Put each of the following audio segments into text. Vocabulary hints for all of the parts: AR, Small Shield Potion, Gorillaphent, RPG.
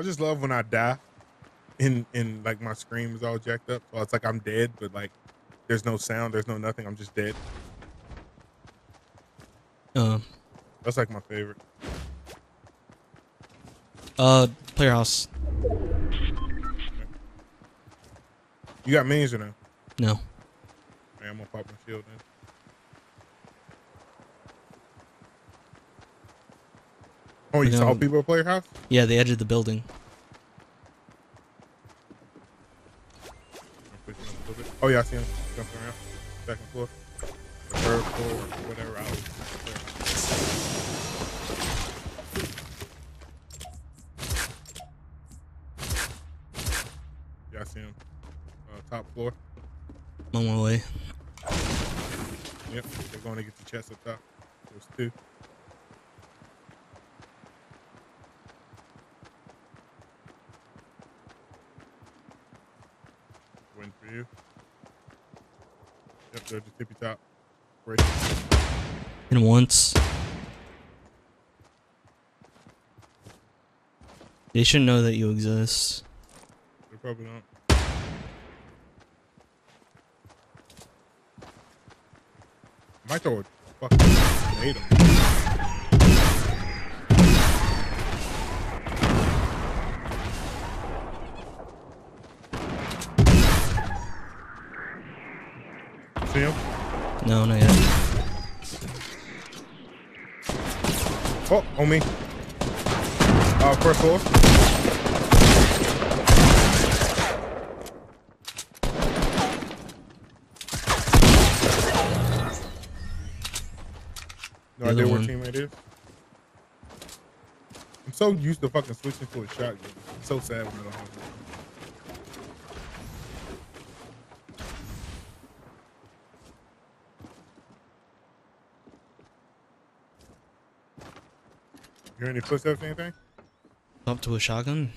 I just love when I die and like my scream is all jacked up. Well, it's like I'm dead, but like there's no sound, there's no nothing, I'm just dead. That's like my favorite. Player house. You got minions or no? No. Man, I'm gonna pop my shield in. Oh, you saw people at player house? Yeah, the edge of the building. Oh yeah, I see him jumping around. Second floor. The third floor, whatever. I was yeah, I see him. Top floor. I'm on my way. Yep, they're going to get the chest up top. There's two. Win for you. Yep, there's the tippy top. Break. And once. They should know that you exist. They probably don't. I thought fucking hate him. See him? No, not yet. Oh, on me. First floor. No idea where teammate is. I'm so used to fucking switching to a shotgun. It's so sad when I don't have it. You hear any footsteps or anything? Up to a shotgun?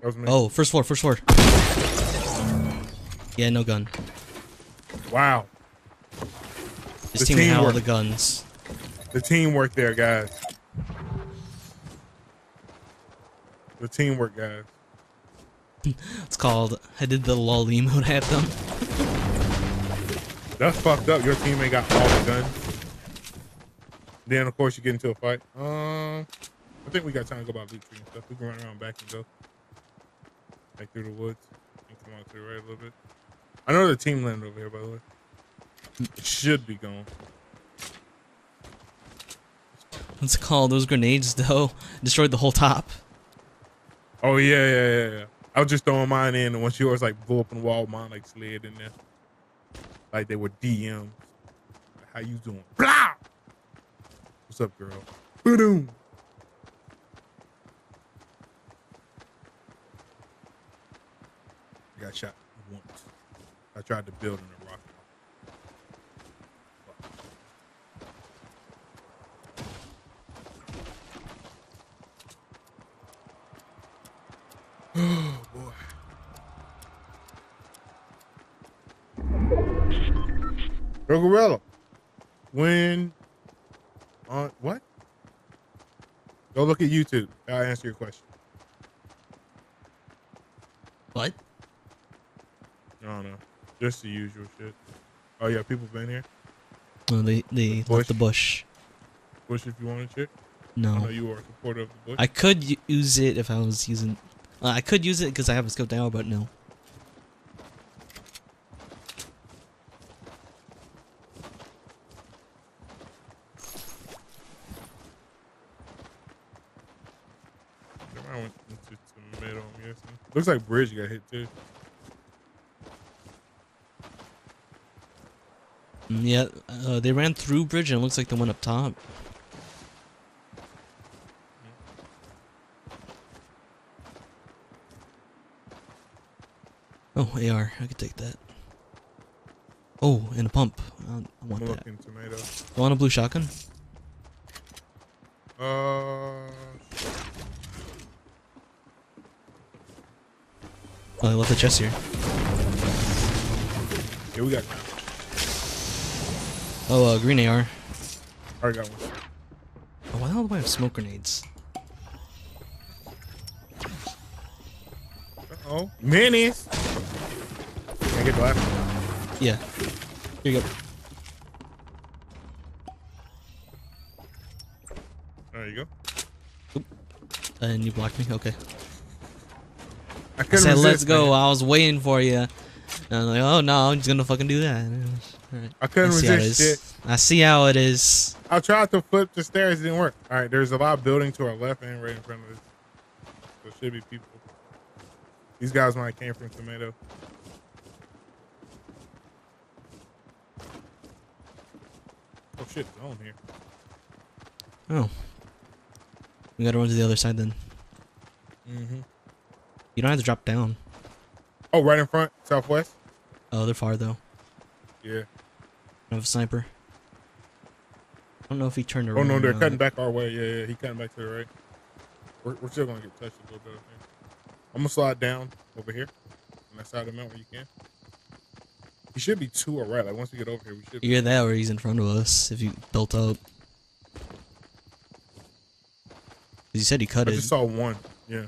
That was me. Oh, first floor, first floor. Yeah, no gun. Wow. This team had all the guns. The teamwork there, guys. The teamwork, guys. It's called, I did the lol emote at them. That's fucked up. Your teammate got all the guns. Then, of course, you get into a fight. I think we got time to go by loot tree and stuff. We can run around back and go. Back through the woods. And come out to the right a little bit. I know the team landed over here, by the way. It should be gone. What's it called? Those grenades, though, destroyed the whole top. Oh, yeah. I was just throwing mine in, and once yours, like, blew up in the wall, mine, like, slid in there. Like, they were DMs. How you doing? Blah! What's up, girl? Boom. I got shot once. I tried to build in a rocket. Oh, boy. Yo, Gorilla. When on what? Go look at YouTube. I'll answer your question. What? I don't know. Just the usual shit. Oh, yeah. People been here? No, they left the bush. Bush if you wanted shit? No. I know you are a supporter of the bush. I could use it if I was using... I could use it because I have a scope down, but no. I went into tomato, I'm guessing. Looks like Bridge got hit too. Yeah, they ran through Bridge and it looks like the one up top. Oh, AR. I could take that. Oh, and a pump. I want that. Tomato. I want a blue shotgun. Oh, I left the chest here. Yeah, we got one. Oh, green AR. I already got one. Oh, why the hell do I have smoke grenades? Oh, Dennis. Can I get black? Yeah. Here you go. There you go. And you blocked me? Okay. I said, let's go. Man. I was waiting for you. And I'm like, oh no, I'm just gonna fucking do that. All right. I couldn't resist it. I see how it is. I tried to flip the stairs, it didn't work. All right, there's a lot of building to our left and right in front of us. There should be people. These guys might have came from Tomato. Oh shit, it's on here. Oh. We gotta run to the other side then. Mm-hmm. You don't have to drop down. Oh, right in front, southwest. Oh, they're far though. Yeah. I have a sniper. I don't know if he turned around. Oh no, they're cutting back our way. Yeah, yeah, he cutting back to the right. We're still gonna get touched a little bit up here. I'm gonna slide down over here on that side of the mountain where you can. You should be to our right. Like once we get over here, we should. Either that or he's in front of us. If you built up. You said he cut it. I just saw one. Yeah.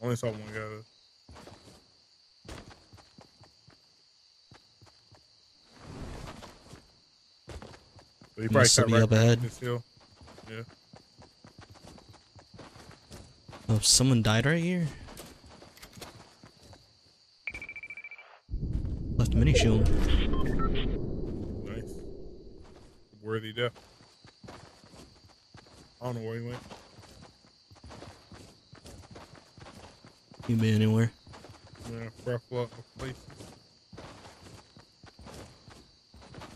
Only saw one guy. He probably cut be right up ahead. This hill. Yeah. Oh, someone died right here. Left mini shield. Nice. Worthy death. I don't know where he went. He been anywhere. Yeah, ruffle up the place.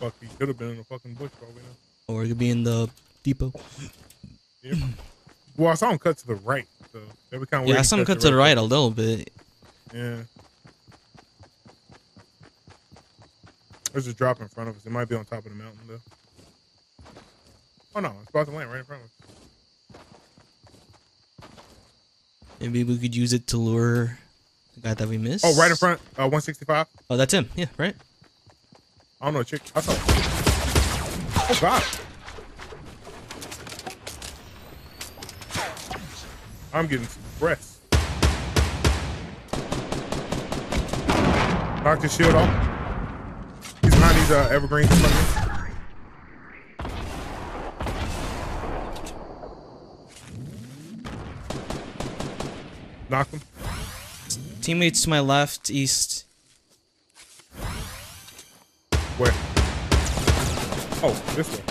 Fuck, he could have been in the fucking bush probably now. Or he could be in the depot. Yeah. Well, I saw him cut to the right, so that was kind of weird. Yeah, I saw him cut to the right a little bit. Yeah. There's a drop in front of us. It might be on top of the mountain, though. Oh, no. It's about to land right in front of us. Maybe we could use it to lure the guy that we missed. Oh, right in front. 165. Oh, that's him. Yeah, right? I don't know, chick. I saw him. Oh, God. I'm getting breath. Knocked his shield off. He's behind these evergreens. Knock him. Teammates to my left, east. Where? Oh, this way.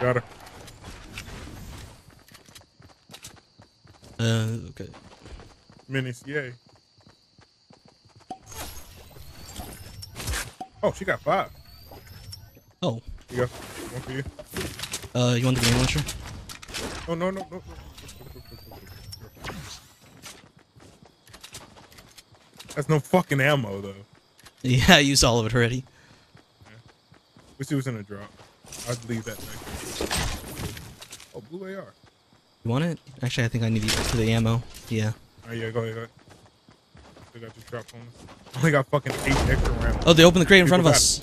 Got her. Okay. Minis, yay. Oh, she got 5. Oh. Here you go. One for you. You want the game launcher? Oh, no, no, no. That's no fucking ammo, though. Yeah, I used all of it already. Yeah. Let's see what's in the drop. I'd leave that back. Oh, blue AR. You want it? Actually, I think I need to the ammo. Yeah. Oh, yeah, go ahead. Go ahead. I got your drop on us. I only got fucking 8 extra rounds. Oh, they opened the crate in front of us.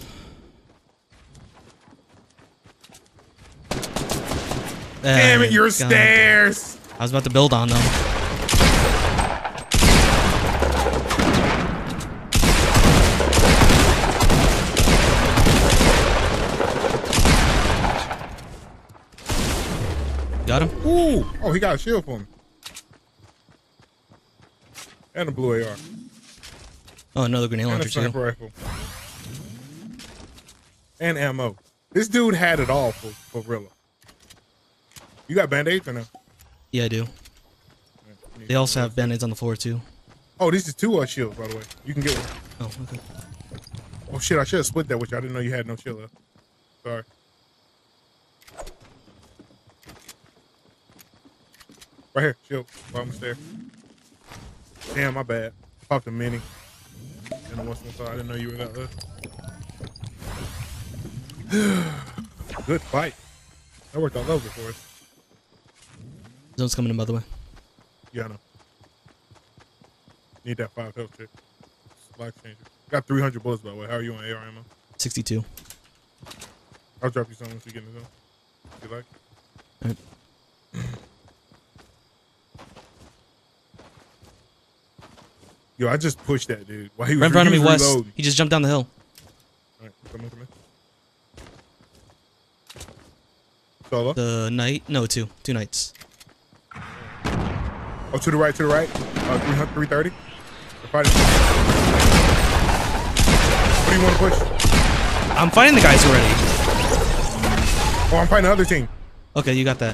Damn it, you're stairs! I was about to build on them. Got him. Ooh. Oh, he got a shield for me. And a blue AR. Oh, another grenade launcher, too. And a sniper rifle. And ammo. This dude had it all for real. You got band-aids or no? Yeah, I do. Right, they also have band-aids on the floor, too. Oh, this is 2 shields, by the way. You can get one. Oh, okay. Oh, shit. I should have split that with you. I didn't know you had no shield left. Sorry. Right here, shield. Bottom stair. Damn, my bad. Popped a mini. And once in a while, I didn't know you were that left. Good fight. That worked all over for us. Zone's coming in, by the way. Yeah, I know. Need that 5 health check. Life changer. Got 300 bullets, by the way. How are you on AR ammo? 62. I'll drop you something once you get in the zone. If you like. Yo, I just pushed that dude. While he was right in front of me, Wes. He just jumped down the hill. All right, come on. Solo? The night? No, two nights. Oh, to the right. 330. What do you want to push? I'm fighting the guys already. Oh, I'm fighting the other team. Okay, you got that.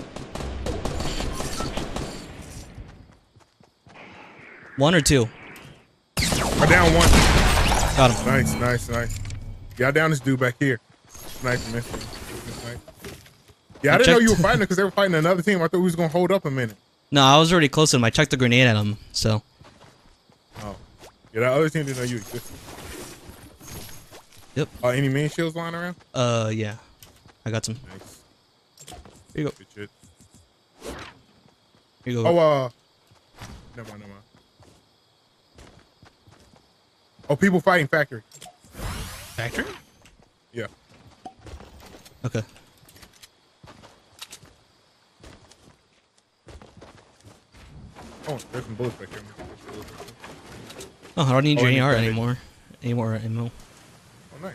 One or two? I down one. Got him. Nice. Yeah, I down this dude back here. Nice, man. Yeah, I didn't know you were fighting because they were fighting another team. I thought we was going to hold up a minute. No, I was already close to him. I checked the grenade at him, so. Oh. Yeah, that other team didn't know you existed. Yep. Any main shields lying around? Yeah. I got some. Nice. Here you go. Good shit. Here you go. Oh, Never mind. Oh, people fighting factory. Factory? Yeah. Okay. Oh, there's some bullets back here. Oh, I don't need your AR anymore. Any more ammo. Oh, nice.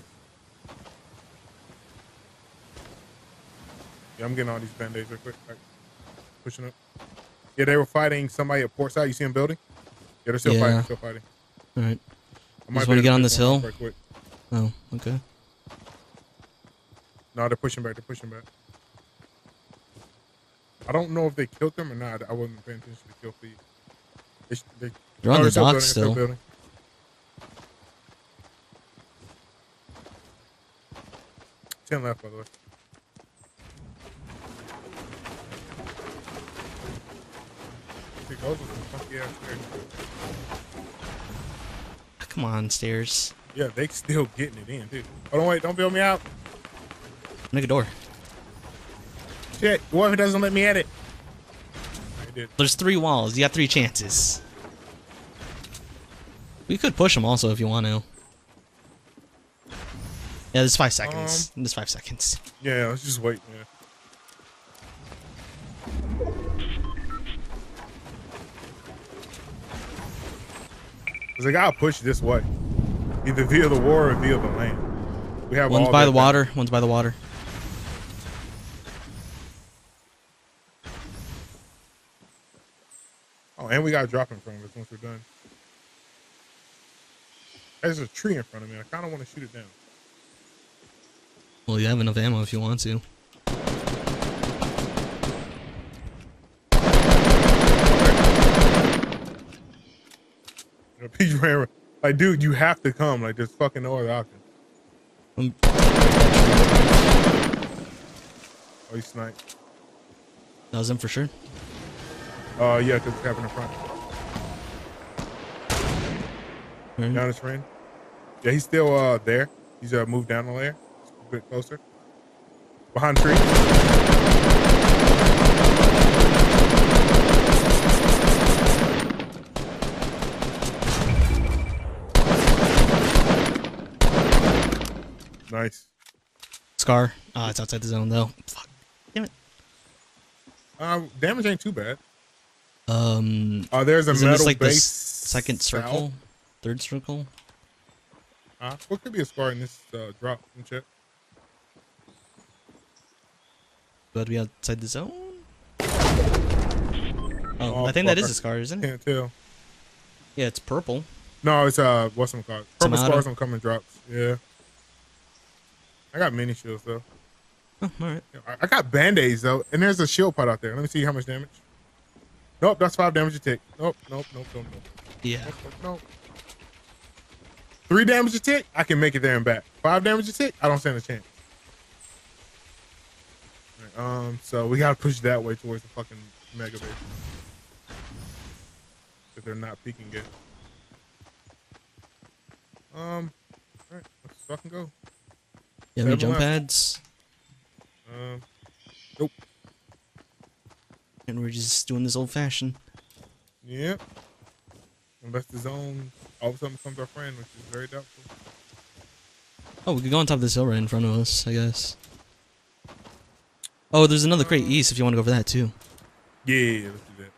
Yeah, I'm getting all these band-aids real quick. Right. Pushing up. Yeah, they were fighting somebody at port side. You see them building? Yeah, they're still fighting. All right. I just want to get on this hill. Oh, okay. No, they're pushing back. I don't know if they killed them or not. I wasn't paying attention to kill feed. They're on the dock still. Ten left, by the way. Come on, stairs. Yeah, they still getting it in, dude. Oh, don't wait. Don't build me out. Make a door. Shit, whoever doesn't let me at it. There's three walls. You got three chances. We could push them also if you want to. Yeah, there's 5 seconds. Yeah, let's just wait. Yeah. Cause they gotta push this way, either via the war or via the land. We have one's by the water. Oh, and we got a drop in front of us once we're done. There's a tree in front of me. I kind of want to shoot it down. Well, you have enough ammo if you want to. Like, dude, you have to come. Like, there's fucking no other option. Oh, he sniped. That was him for sure? Yeah, because it's happening in front. Right. Down his rain. Yeah, he's still there. He's moved down the layer. Bit closer. Behind tree. Nice. Scar. Ah, it's outside the zone though. Fuck. Damn it. Damage ain't too bad. There's a metal like base. Second circle, third circle. What could be a scar in this drop and check? About to be outside the zone. Oh, I think that is a scar, isn't it? Can't tell. Yeah, it's purple. No, it's what's some called? Purple scars on coming drops. Yeah. I got mini shields though. Oh, all right. I got band-aids though, and there's a shield pot out there. Let me see how much damage. Nope, that's 5 damage you take. Nope. Yeah. Nope. 3 damage you take, I can make it there and back. 5 damage you take, I don't stand a chance. So we gotta push that way towards the fucking mega base. If they're not peeking yet. Alright, let's fucking go. You have any jump pads? Nope. And we're just doing this old fashioned. Yep. Unless the zone all of a sudden becomes our friend, which is very doubtful. Oh, we could go on top of this hill right in front of us, I guess. Oh, there's another crate east if you want to go for that too. Yeah, let's do that.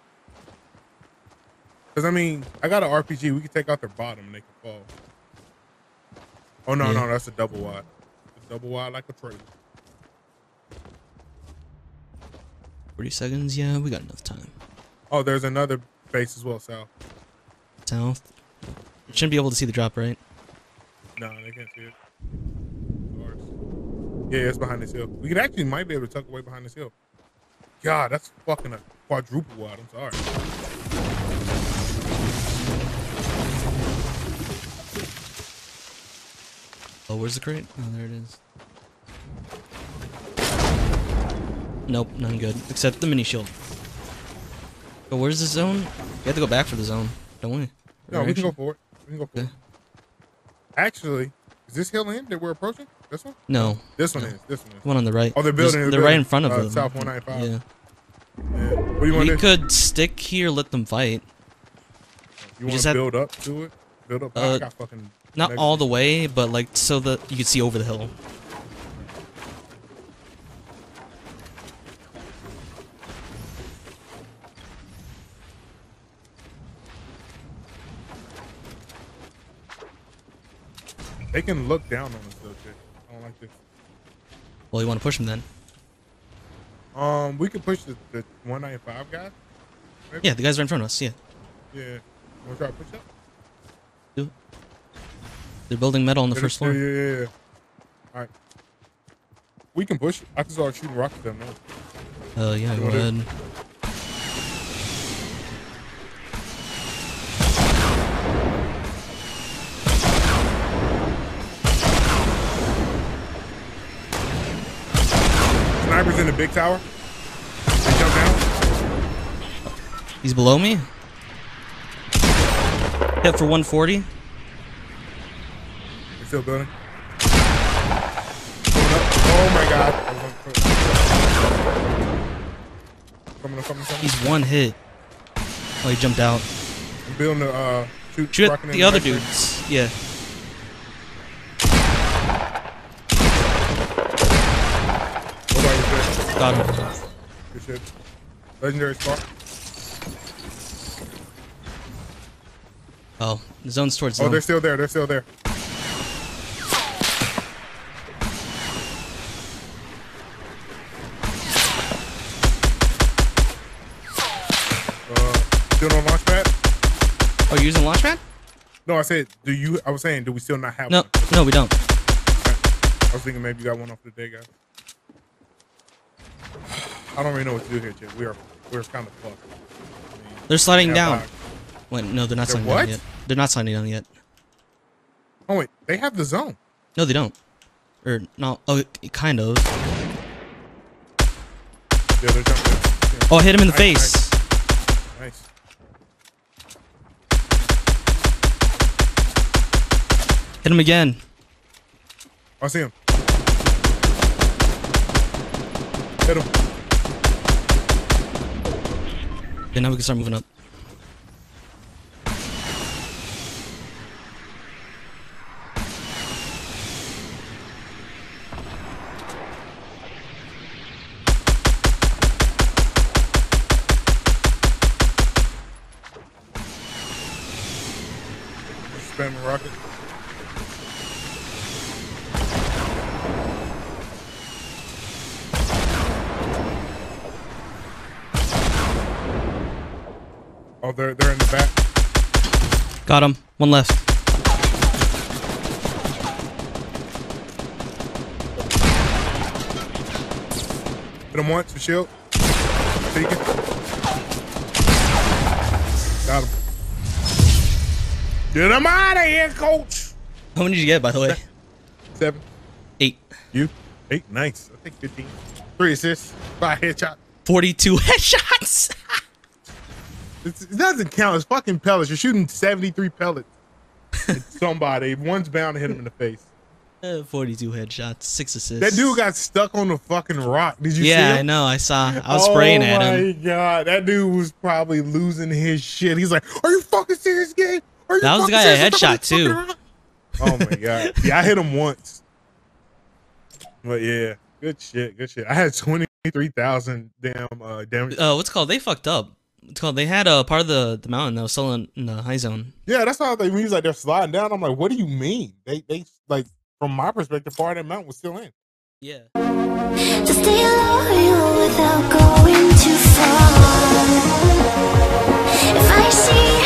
Because, I mean, I got an RPG. We can take out their bottom and they can fall. Oh, no, yeah. No, that's a double wide. It's double wide like a trailer. 40 seconds? Yeah, we got enough time. Oh, there's another base as well, south. South? Shouldn't be able to see the drop, right? No, they can't see it. Yeah, it's behind this hill. We could actually might be able to tuck away behind this hill. God, that's fucking a quadruple wide. I'm sorry. Oh, where's the crate? Oh, there it is. Nope, none good. Except the mini shield. But where's the zone? We have to go back for the zone, don't we? No, we can go forward. We can go forward. Okay. Actually, is this hill in that we're approaching? This one? No. This one is. This one is. One on the right. Oh, they're building. They're right in front of them. South 195. Yeah. Yeah. What do you want to do? We could stick here, let them fight. You want to build up to it? Build up. I got fucking not all the way, but like so that you can see over the hill. They can look down on us though, shit. I don't like this. Well, you want to push them then? We can push the 195 guy. Maybe. Yeah, the guys are in front of us. Yeah. Yeah. Wanna try to push up? Do it. They're building metal on the first floor. Yeah. All right. We can push. I can start shooting rocks at them now. Oh yeah, go ahead. Sniper's in the big tower. They jump down. He's below me. Hit for 140. They're still building. Oh my god. Coming. He's one hit. Oh, he jumped out. I'm building the shoot at the other dudes. Thing. Yeah. Good shit. Legendary spot. Oh, the zone's towards zone. Oh, they're still there. They're still there. Still on launch pad? Oh, you're using launch pad? No, I said, do you? I was saying, do we still not have one? No, we don't. Okay. I was thinking maybe you got one off the day, guys. I don't really know what to do here, Chip. We're kind of fucked. I mean, they're sliding down. Box. Wait, no, they're not sliding down yet. They're not sliding down yet. Oh wait, they have the zone. No, they don't. Or no, oh, kind of. Yeah, they're jumping. Yeah. Oh, I hit him in the face. Nice. Hit him again. I see him. Hit him. Okay, now we can start moving up. Spam a rocket. Oh, they're in the back. Got him. One left. Hit him once for shield. Take it. Got him. Get him out of here, coach. How many did you get, by the way? 7. 8. You? 8? Nice. I think 15. 3 assists. 5 headshots. 42 headshots. It doesn't count. It's fucking pellets. You're shooting 73 pellets at somebody. One's bound to hit him in the face. 42 headshots, 6 assists. That dude got stuck on the fucking rock. Did you see him? Yeah, I know. I saw. I was spraying at him. Oh, my God. That dude was probably losing his shit. He's like, are you fucking serious, game? That was the guy I headshot, too. Oh, my God. Yeah, I hit him once. But, yeah, good shit. Good shit. I had 20. 3,000 damn damage. What's it called? They fucked up. It's called. They had a part of the mountain that was still in the high zone. Yeah, that's how they mean. Like they're sliding down. I'm like, what do you mean? They like from my perspective, part of that mountain was still in. Yeah. To stay loyal without going too far. If I see.